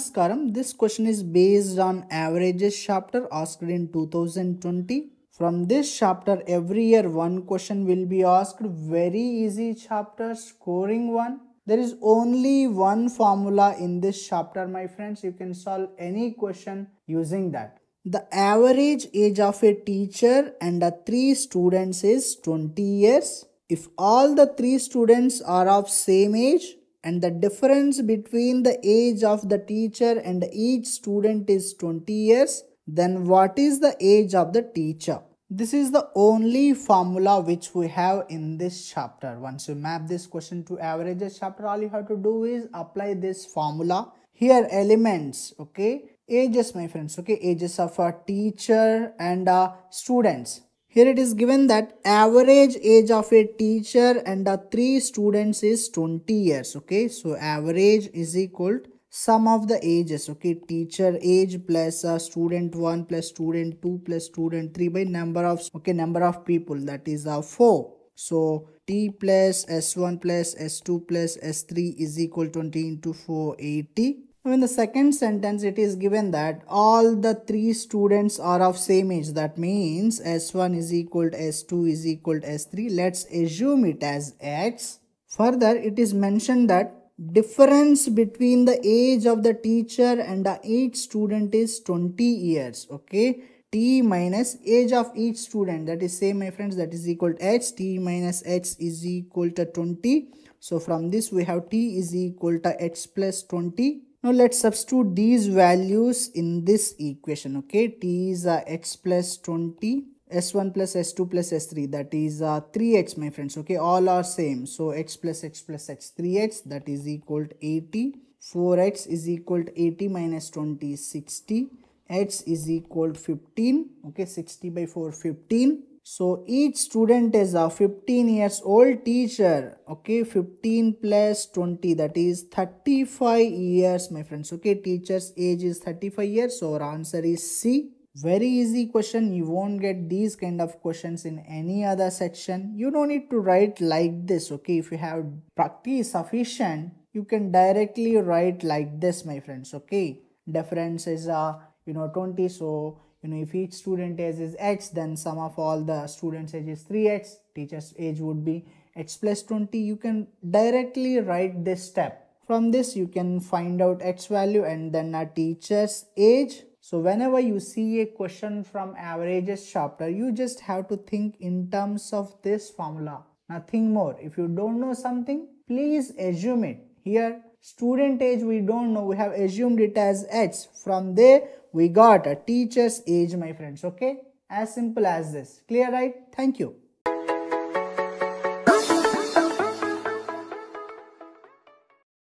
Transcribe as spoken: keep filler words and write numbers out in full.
Namaskaram, this question is based on averages chapter asked in two thousand twenty. From this chapter every year one question will be asked, very easy chapter, scoring one. There is only one formula in this chapter my friends, you can solve any question using that. The average age of a teacher and the three students is twenty years. If all the three students are of same age and the difference between the age of the teacher and each student is twenty years, then what is the age of the teacher? This is the only formula which we have in this chapter. Once you map this question to averages chapter, all you have to do is apply this formula. Here elements, okay, ages my friends, okay, ages of a teacher and uh, students. Here it is given that average age of a teacher and the three students is twenty years. Okay, so average is equal to sum of the ages. Okay, teacher age plus uh, student one plus student two plus student three by number of okay number of people, that is uh, four. So T plus S one plus S two plus S three is equal to twenty into four, eighty. Now in the second sentence it is given that all the three students are of same age, that means S one is equal to S two is equal to S three. Let's assume it as X. Further it is mentioned that difference between the age of the teacher and the each student is twenty years. Okay, T minus age of each student, that is same my friends, that is equal to H. T minus H is equal to twenty. So from this we have T is equal to H plus twenty. Now let's substitute these values in this equation. Okay, T is uh, H plus twenty, S one plus S two plus S three, that is uh, three H my friends. Okay, all are same, so H plus H plus H, three H, that is equal to eighty. Four H is equal to eighty minus twenty, sixty. H is equal to fifteen. Okay, sixty by four, fifteen. So each student is a fifteen years old teacher. Okay, fifteen plus twenty, that is thirty-five years my friends. Okay, teacher's age is thirty-five years, so our answer is C. Very easy question, you won't get these kind of questions in any other section. You don't need to write like this. Okay, if you have practice sufficient, you can directly write like this my friends. Okay, difference is uh, you know twenty, so you know, if each student age is X, then sum of all the students' age is three X. Teacher's age would be X plus twenty. You can directly write this step. From this, you can find out X value and then a teacher's age. So whenever you see a question from averages chapter, you just have to think in terms of this formula. Nothing more. If you don't know something, please assume it. Here, student age we don't know. We have assumed it as H. From there, we got a teacher's age my friends. Okay, as simple as this. Clear, right? Thank you.